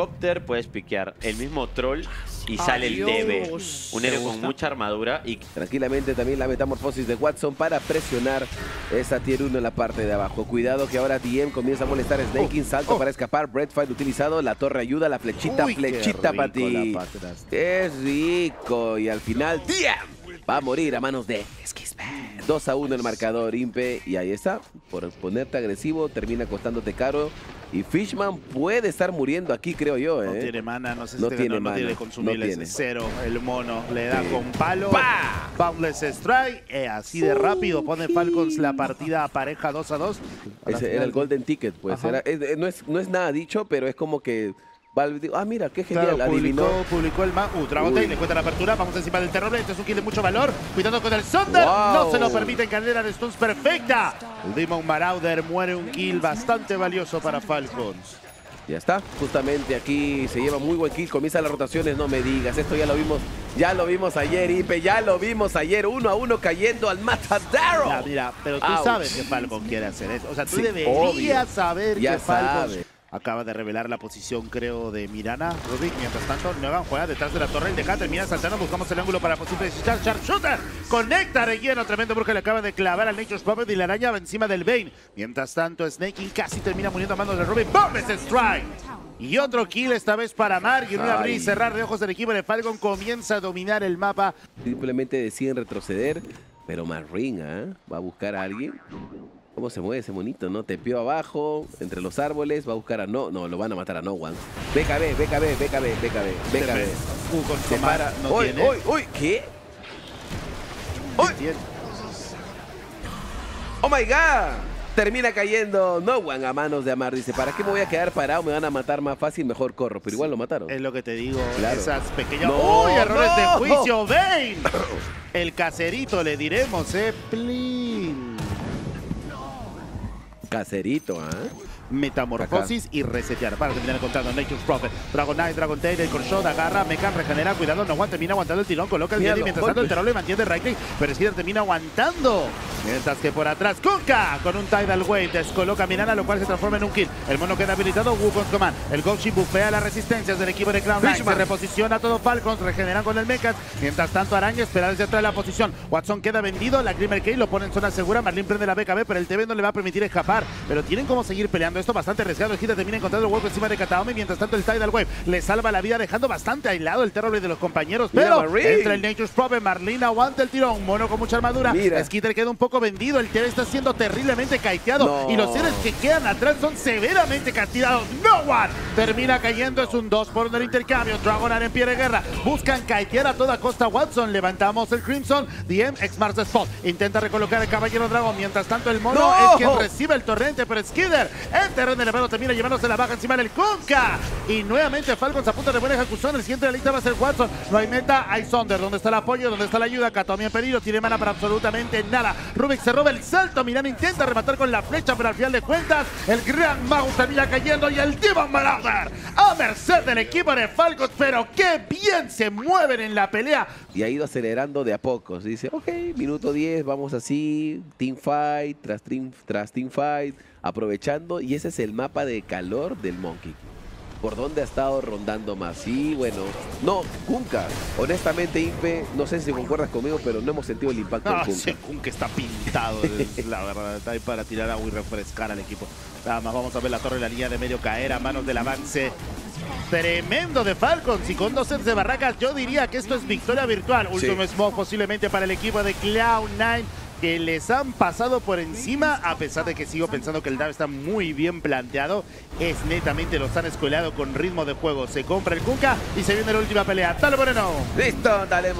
Aerocóptero, puedes piquear el mismo troll y sale el DB. Un héroe con mucha armadura. Y tranquilamente también la metamorfosis de Watson para presionar esa tier 1 en la parte de abajo. Cuidado que ahora DM comienza a molestar. Snaking, salto para escapar. Breadfight utilizado. La torre ayuda. La flechita, flechita para ti. Es rico. Y al final DM va a morir a manos de Skiter. 2-1 el marcador, Ipe. Y ahí está. Por ponerte agresivo termina costándote caro. Y Fishman puede estar muriendo aquí, creo yo. No tiene mana, no sé si no tiene consumibles. No cero, el mono le da con palo. ¡Pah! Boundless Strike. Así de rápido pone Falcons la partida a pareja 2-2. Ese era el Golden Ticket, pues. Era, no es nada dicho, pero es como que... Ah, mira, qué genial, claro, publicó el mago. Dragon Knight le cuenta la apertura, vamos encima del Terrorblade. Este es un kill de mucho valor, cuidando con el Sonder. No se lo permiten cargar a Stones, perfecta. El Demon Marauder muere, un kill bastante valioso para Falcons. Ya está, justamente aquí se lleva muy buen kill, comienza las rotaciones, no me digas. Esto ya lo vimos ayer, Ipe, ya lo vimos ayer. 1-1 cayendo al matadero. Mira, pero tú sabes que Falcons quiere hacer eso. O sea, tú deberías saber que Falcons... Acaba de revelar la posición, creo, de Mirana. Rubik, mientras tanto, Noone juega detrás de la torre. El deja, termina saltando. Buscamos el ángulo para posible desechar. Sharpshooter. Conecta de lleno. Tremendo bruja. Le acaba de clavar al Nature's Puppet y la araña encima del Bane. Mientras tanto, Snaking casi termina muriendo a manos de Rubik. ¡Bombes Strike! Y otro kill esta vez para Margin. Un abrir y cerrar de ojos del equipo de Falcon. Comienza a dominar el mapa. Simplemente deciden retroceder. Pero Marlene, va a buscar a alguien. ¿Cómo se mueve ese monito, no? Tepeó abajo, entre los árboles, va a buscar a lo van a matar a Noone. BKB. Se para, no tiene. ¡Uy! ¿Qué? ¡Uy! ¡Oh my God! Termina cayendo Noone a manos de Ammar. Dice, ¿para qué me voy a quedar parado? Me van a matar más fácil, mejor corro. Pero igual lo mataron. Es lo que te digo, claro. Esas pequeñas... ¡Uy! Errores de juicio, Bane. El caserito le diremos, Plin. Caserito, Metamorfosis y resetear. Para terminar encontrando Nature's Prophet. Dragon Knight, Dragon Tail, el Corshot, agarra, Mecha, regenera, cuidado, Noone termina aguantando el tirón, coloca el Yeti, mientras tanto el Terror le mantiene right click, pero Skiter termina aguantando. Mientras que por atrás, Kunkka con un Tidal Wave descoloca a Mirana, lo cual se transforma en un kill. El mono queda habilitado, Wukong Command. El Goshi bufea las resistencias del equipo de Cloud9. Se reposiciona todo Falcons, regeneran con el Mecha. Mientras tanto, Araña espera desde atrás de la posición. Watson queda vendido, la Grimmer K lo pone en zona segura. Marlene prende la BKB, pero el TV no le va a permitir escapar. Pero tienen como seguir peleando. Esto bastante arriesgado. Skiter termina encontrando el hueco encima de Kataomi. Mientras tanto, el Tidal Wave le salva la vida, dejando bastante aislado el Terrorblade de los compañeros. Pero entra el Nature's Prophet. Marlene aguanta el tirón. Mono con mucha armadura. Skiter queda un poco vendido. El Terror está siendo terriblemente caiteado. Y los héroes que quedan atrás son severamente castigados. Noone termina cayendo. Es un 2-1 del intercambio. Dragon Knight en pie de guerra. Buscan caitear a toda costa. Watson. Levantamos el Crimson. DM ex Mars Spot. Intenta recolocar el Caballero Dragón. Mientras tanto, el mono es quien recibe el torrente. Pero Skiter terreno de elevado termina llevándose la baja encima del Kunkka. Y nuevamente Falcons a punto de buena ejecución. El siguiente de la lista va a ser Watson. No hay meta, hay Sonder. ¿Dónde está el apoyo? ¿Dónde está la ayuda? Kataomi en peligro. Tiene mana para absolutamente nada. Rubik se roba el salto. Mirana intenta rematar con la flecha, pero al final de cuentas el Gran Mago termina cayendo y el Demon Marauder a merced del equipo de Falcons. Pero qué bien se mueven en la pelea. Y ha ido acelerando de a pocos. Dice, ok, minuto 10, vamos así. Team fight, tras team fight. Aprovechando, y ese es el mapa de calor del Monkey. ¿Por dónde ha estado rondando más? Y bueno, no, Kunkka. Honestamente, Ipe, no sé si concuerdas conmigo, pero no hemos sentido el impacto en Kunkka. Kunkka está pintado, la verdad. Está ahí para tirar agua y refrescar al equipo. Nada más vamos a ver la torre de la línea de medio caer a manos del avance. Tremendo de Falcons y con 2 sets de barracas, yo diría que esto es victoria virtual. Último smoke posiblemente para el equipo de Cloud9, que les han pasado por encima, a pesar de que sigo pensando que el dive está muy bien planteado. Es netamente, los han escuelado con ritmo de juego. Se compra el Kunkka y se viene la última pelea. ¡Dale, Moreno! ¡Listo! ¡Dale,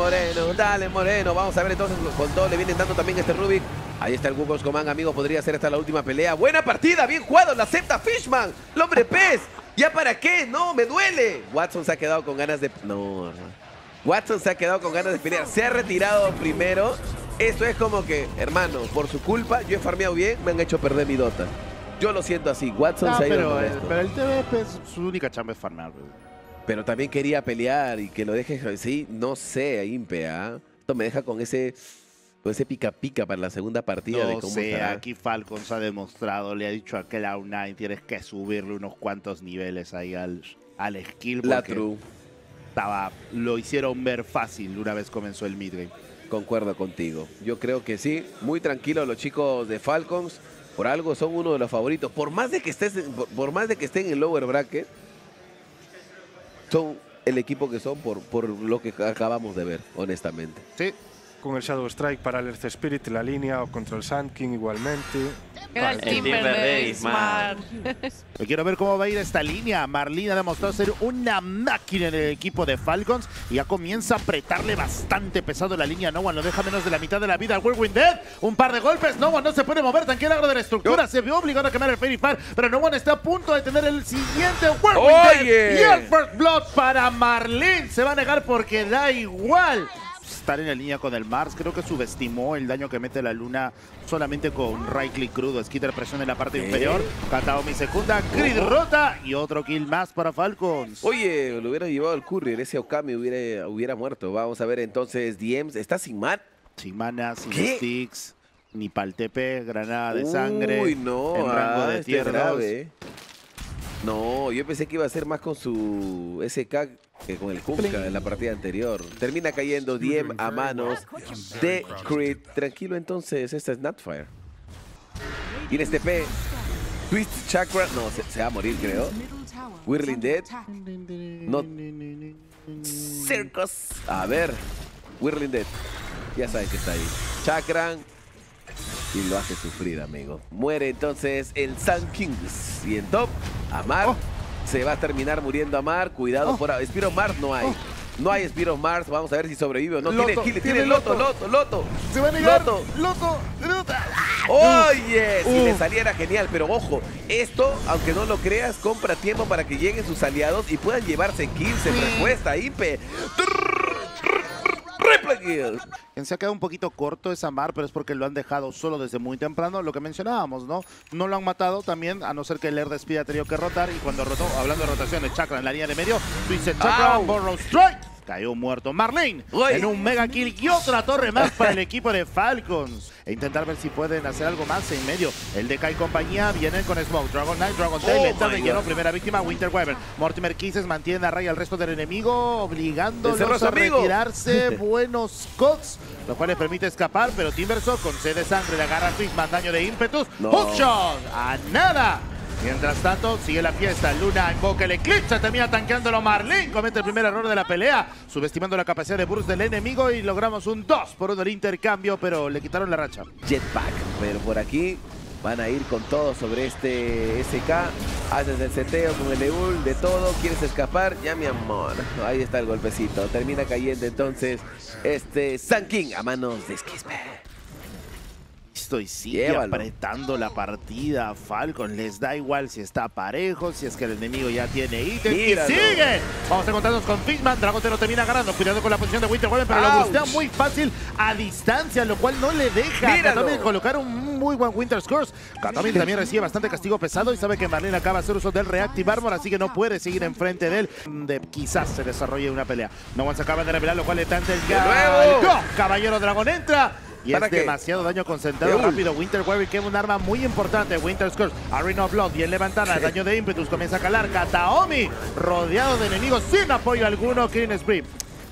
Moreno! Vamos a ver entonces, con todo le viene dando también este Rubik. Ahí está el Wukong Command, amigos. Podría ser hasta la última pelea. ¡Buena partida! ¡Bien jugado! ¡La acepta Fishman! ¡El hombre pez! ¿Ya para qué? ¡No! ¡Me duele! Watson se ha quedado con ganas de... No... Watson se ha quedado con ganas de pelear. Se ha retirado primero... Esto es como que, hermano, por su culpa, yo he farmeado bien, me han hecho perder mi Dota. Yo lo siento así, Watson se ha ido. Pero el TVP es su única chamba, es farmear. Pero también quería pelear y que lo dejes así, no sé, Ipe. Esto me deja con ese... Todo ese pica-pica para la segunda partida. No sé, aquí Falcons ha demostrado, le ha dicho a Cloud9, tienes que subirle unos cuantos niveles ahí al, al skill. La true. Estaba, lo hicieron ver fácil una vez comenzó el midgame. Concuerdo contigo. Yo creo que sí. Muy tranquilos los chicos de Falcons. Por algo son uno de los favoritos. Por más de que estén en lower bracket, son el equipo que son por lo que acabamos de ver, honestamente. Sí. Con el Shadow Strike para el Earth Spirit, la línea, o contra el Sand King igualmente. Era el Timber Smart. Quiero ver cómo va a ir esta línea. Marlene ha demostrado ser una máquina en el equipo de Falcons y ya comienza a apretarle bastante pesado la línea. Noone lo deja menos de la mitad de la vida al Whirlwind Dead. Un par de golpes. Noone no se puede mover. Tanquea el agro de la estructura. Se vio obligado a quemar el Fairy Fire, pero Noone está a punto de tener el siguiente Whirlwind Dead. Y el First Blood para Marlene. Se va a negar porque da igual. Estar en la línea con el Mars, creo que subestimó el daño que mete la luna solamente con right click crudo. Skiter presiona en la parte inferior, Kataomi secunda, Crit rota y otro kill más para Falcons. Oye, lo hubiera llevado el courier, ese Okami hubiera muerto. Vamos a ver entonces, DMs, ¿está sin mana? Sin mana, sin sticks, ni pal TP, granada de sangre. Uy, no, en rango de tierra. Grave. No, yo pensé que iba a ser más con su SK que con el Kunkka en la partida anterior. Termina cayendo DM a manos de Crit. Tranquilo entonces, esta es Snapfire. Y en este P, Twist Chakra, no, se va a morir creo. Whirling Dead, no. Circus, a ver, Whirling Dead, ya saben que está ahí. Chakra. Y lo hace sufrir, amigo. Muere entonces el Sun Kings. Y en top, Ammar. Se va a terminar muriendo Ammar. Cuidado por ahora. Spiro Mars no hay. No hay Spiro Mars. Vamos a ver si sobrevive o no. Loto, tiene kill. Tiene Loto. Se va a negar. Loto. Oye, si le saliera genial. Pero ojo, esto, aunque no lo creas, compra tiempo para que lleguen sus aliados y puedan llevarse 15 en respuesta. Ipe. Quien se ha quedado un poquito corto es Ammar, pero es porque lo han dejado solo desde muy temprano. Lo que mencionábamos, ¿no? No lo han matado también, a no ser que el Air Speed ha tenido que rotar. Y cuando rotó, hablando de rotaciones, Chakra en la línea de medio. Dice Chakra, Borrow Strike. Cayó muerto Marlene en un mega kill y otra torre más para el equipo de Falcons. E intentar ver si pueden hacer algo más en medio. El DK y compañía vienen con Smoke. Dragon Knight, Dragon Tail, llenó primera víctima, Winter Wyvern. Mortimer Kisses mantiene a raya al resto del enemigo, obligándolos a retirarse. Buenos Cots, lo cual les permite escapar, pero Timbersaw con sed de sangre le agarra a Fishman, daño de ímpetus. Hookshot, a nada. Mientras tanto, sigue la fiesta. Luna invoca el eclipse, termina tanqueándolo Marlene. Comete el primer error de la pelea, subestimando la capacidad de burst del enemigo y logramos un 2-1 del intercambio, pero le quitaron la racha. Jetpack, pero por aquí van a ir con todo sobre este SK. Haces el seteo con el EUL de todo. ¿Quieres escapar? Ya, mi amor. Ahí está el golpecito. Termina cayendo entonces este Sun King a manos de Skisper. Y sigue apretando la partida. Falcon les da igual si está parejo, si es que el enemigo ya tiene ítem. ¡Y sigue! Vamos a encontrarnos con Fishman. Dragotero termina ganando. Cuidado con la posición de Winter Wolven, pero lo bustea muy fácil a distancia, lo cual no le deja a Kataomi colocar un muy buen Winter Scores. Kataomi también recibe bastante castigo pesado y sabe que Marlene acaba de hacer uso del Reactive Armor, así que no puede seguir enfrente de él. Quizás se desarrolle una pelea. Noone se acaba de revelar, lo cual le tanto el ¡gol! Caballero Dragón entra. Y es demasiado daño concentrado rápido. Winter Wyvern quema un arma muy importante. Winter Scourge, Arena of Blood, bien levantada. El daño de ímpetus comienza a calar. Kataomi rodeado de enemigos sin apoyo alguno. Killing Spree.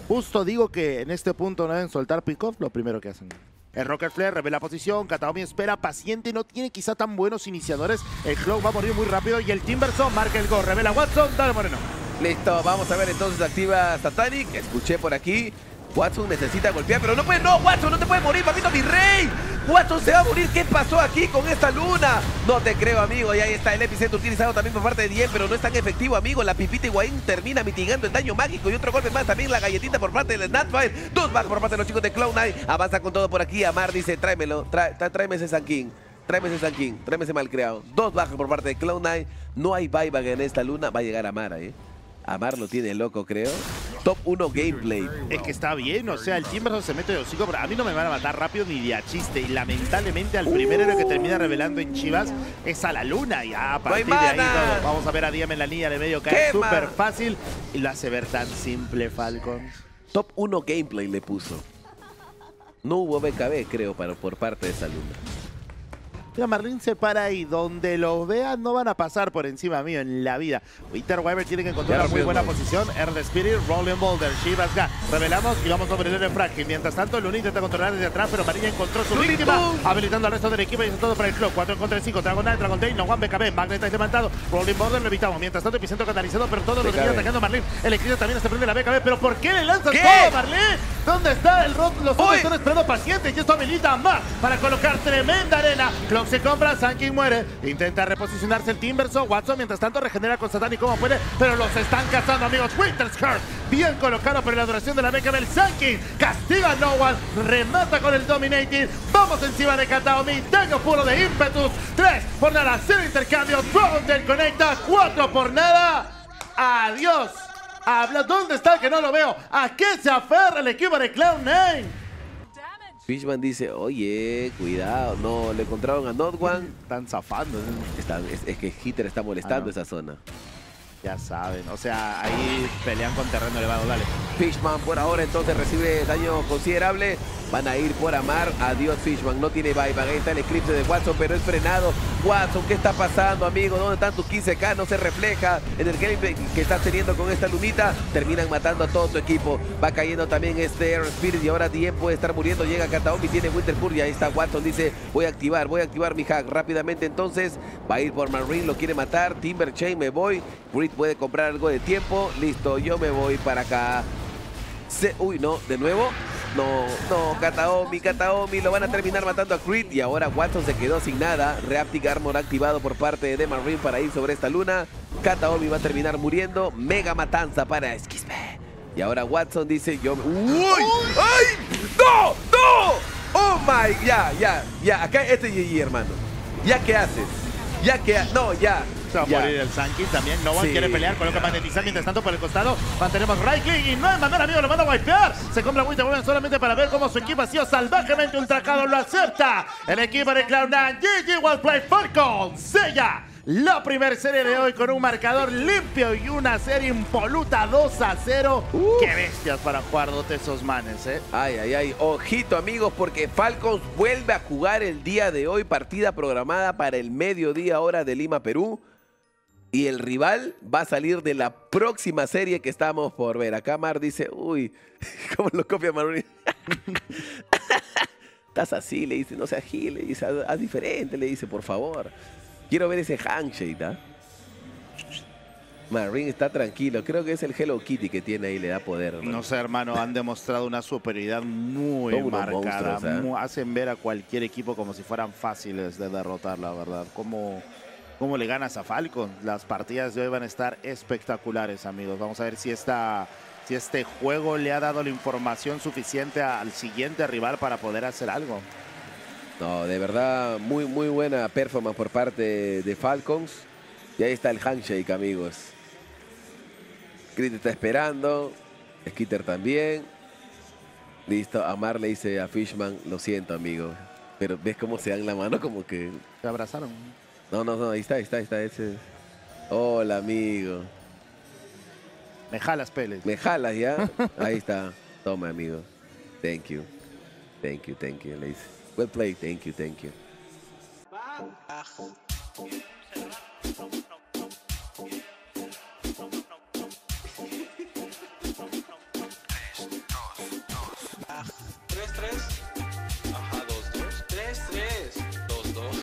Justo digo que en este punto no deben soltar pick-off, lo primero que hacen. El Rocket Flare revela posición. Kataomi espera paciente. No tiene quizá tan buenos iniciadores. El Cloud va a morir muy rápido. Y el Timbersaw marca el gol. Revela Watson. Dale, Moreno. Listo. Vamos a ver entonces. Activa Satanic. Escuché por aquí. Watson necesita golpear, pero no puede, no, Watson, no te puedes morir, papito, mi rey. Watson se va a morir, ¿qué pasó aquí con esta luna? No te creo, amigo, y ahí está el epicentro utilizado también por parte de DM, pero no es tan efectivo, amigo. La pipita Higuaín termina mitigando el daño mágico y otro golpe más, también la galletita por parte del Snapfire. Dos más por parte de los chicos de Cloud9, avanza con todo por aquí. Ammar dice, tráemelo, tráeme ese Sun King. Tráeme ese Sun King, tráeme ese malcreado. Dos bajas por parte de Cloud9, no hay buyback en esta luna, va a llegar Ammar ahí. Ammar lo tiene loco, creo. Top 1 gameplay. Es que está bien, o sea, el Timbersaw se mete de hocico, pero a mí no me van a matar rápido ni de a chiste. Y lamentablemente al primer héroe que termina revelando en Chivas es a la luna. Y a partir de ahí todo. Vamos a ver a DM en la línea de medio caer súper fácil. Y lo hace ver tan simple, Falcons. Top 1 gameplay le puso. No hubo BKB, creo, por parte de esa luna. Pero Marlene se para ahí. Donde los vean no van a pasar por encima mío en la vida. Peter Weber tiene que encontrar una muy buena posición. Air de Spirit, Rolling Boulder, Shivas Ga. Revelamos y vamos a ponerlo en frágil. Mientras tanto, Luna intenta controlar desde atrás, pero Marina encontró su víctima, habilitando al resto del equipo y eso todo para el club. 4 contra 5, Dragon Knight, Dragon Day, Noone, BKB, Magneta levantado. Rolling Boulder lo evitamos. Mientras tanto, Epicentro catalizado, pero todos los siguen atacando a Marlene. El escrito también se prende la BKB, pero ¿por qué le lanzan todo a Marlene? ¿Dónde está el rock? Los otros están esperando pacientes y esto habilita a Ammar para colocar tremenda arena. Clock se compra, Sankin muere. Intenta reposicionarse el team versus Watson. Mientras tanto, regenera con Satán y como puede, pero los están cazando, amigos. Winter's Heart, bien colocado por la duración de la BKB. El Sankin castiga a Noone, remata con el Dominating. Vamos encima de Kataomi, daño puro de Impetus. 3 por nada, 0 intercambios. Dragon Dead conecta, 4 por nada. Adiós. Habla, ¿dónde está? Que no lo veo. ¿A qué se aferra el equipo de Cloud9? Fishman dice, oye, cuidado. No, le encontraron a Noone. Están zafando. Es que Skiter está molestando esa zona. Ya saben, o sea, ahí pelean con terreno elevado, dale. Fishman por ahora entonces recibe daño considerable. Van a ir por Ammar. Adiós Fishman, no tiene buyback. Ahí está el script de Watson, pero es frenado. Watson, ¿qué está pasando, amigo? ¿Dónde están tus 15K? No se refleja en el gameplay que estás teniendo con esta lunita. Terminan matando a todo tu equipo. Va cayendo también este Air Spirit y ahora DM puede estar muriendo. Llega Kataomi, tiene Winterpool y ahí está Watson. Dice, voy a activar mi hack rápidamente entonces. Va a ir por Marine, lo quiere matar. Timber Chain, me voy. Puede comprar algo de tiempo. Listo, yo me voy para acá. Uy, no, de nuevo. No, Kataomi. Lo van a terminar matando a Crit. Y ahora Watson se quedó sin nada. Reaptic Armor activado por parte de Marine para ir sobre esta luna. Kataomi va a terminar muriendo. Mega matanza para Skispe. Y ahora Watson dice, yo... ¡Uy! ¡Ay! ¡No! ¡Oh, my! Ya. Acá este GG, hermano. ¿Ya qué haces? No, ya. Se va a morir el Sankin también. Noone quiere pelear, coloca magnetizar mientras tanto por el costado. Mantenemos right click y no es mandar, amigo, lo manda a wipear. Se compra Winterwoman solamente para ver cómo su equipo ha sido salvajemente ultrajado. Lo acepta el equipo de Cloud9. GG Wildplay Falcons sella la primera serie de hoy con un marcador limpio y una serie impoluta 2-0. Qué bestias para jugar dos de esos manes, Ay. Ojito, amigos, porque Falcons vuelve a jugar el día de hoy. Partida programada para el mediodía hora de Lima, Perú. Y el rival va a salir de la próxima serie que estamos por ver. Acá Mar dice, uy, ¿cómo lo copia Marlene? Estás así, le dice, no seas gil, le dice, haz diferente, le dice, por favor. Quiero ver ese handshake, ¿ah? Marlene está tranquilo, creo que es el Hello Kitty que tiene ahí, le da poder. No sé, hermano, han demostrado una superioridad muy marcada. Monstruos, hacen ver a cualquier equipo como si fueran fáciles de derrotar, la verdad. Como... ¿Cómo le ganas a Falcon? Las partidas de hoy van a estar espectaculares, amigos. Vamos a ver si, si este juego le ha dado la información suficiente al siguiente rival para poder hacer algo. No, de verdad, muy buena performance por parte de Falcons. Y ahí está el handshake, amigos. Crit está esperando. Skiter también. Listo, Ammar le dice a Fishman, lo siento, amigo. Pero ves cómo se dan la mano, como que... Se abrazaron. No, ahí está ese. Hola, amigo. Me jalas, Peles. Me jalas, ya. Ahí está. Toma, amigo. Thank you. Le dice. Well played. Thank you.